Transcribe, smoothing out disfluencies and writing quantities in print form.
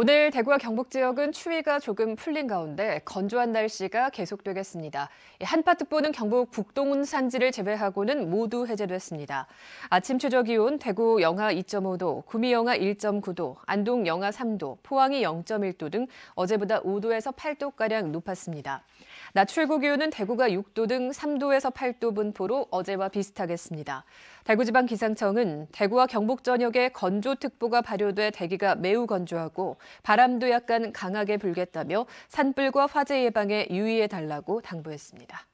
오늘 대구와 경북 지역은 추위가 조금 풀린 가운데 건조한 날씨가 계속되겠습니다. 한파특보는 경북 북동운 산지를 제외하고는 모두 해제됐습니다. 아침 최저기온 대구 영하 2.5도, 구미 영하 1.9도, 안동 영하 3도, 포항이 0.1도 등 어제보다 5도에서 8도가량 높았습니다. 낮 최고 기온은 대구가 6도 등 3도에서 8도 분포로 어제와 비슷하겠습니다. 대구지방기상청은 대구와 경북 전역에 건조특보가 발효돼 대기가 매우 건조하고 바람도 약간 강하게 불겠다며 산불과 화재 예방에 유의해달라고 당부했습니다.